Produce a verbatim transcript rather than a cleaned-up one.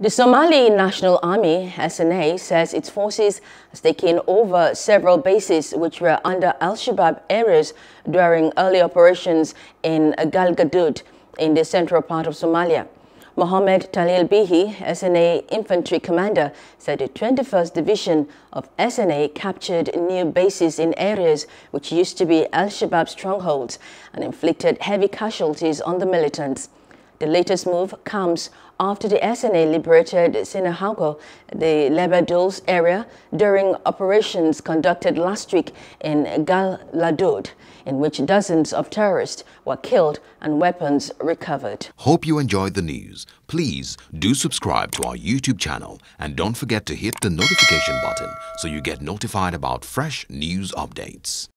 The Somali National Army, S N A, says its forces has taken over several bases which were under Al-Shabaab areas during early operations in Galgaduud in the central part of Somalia. Mohamed Tahlil Bihi, S N A infantry commander, said the twenty-first Division of S N A captured new bases in areas which used to be Al-Shabaab strongholds and inflicted heavy casualties on the militants. The latest move comes after the S N A liberated Sinadhaqqo, the Labi Dulle area, during operations conducted last week in Galgaduud, in which dozens of terrorists were killed and weapons recovered. Hope you enjoyed the news. Please do subscribe to our YouTube channel and don't forget to hit the notification button so you get notified about fresh news updates.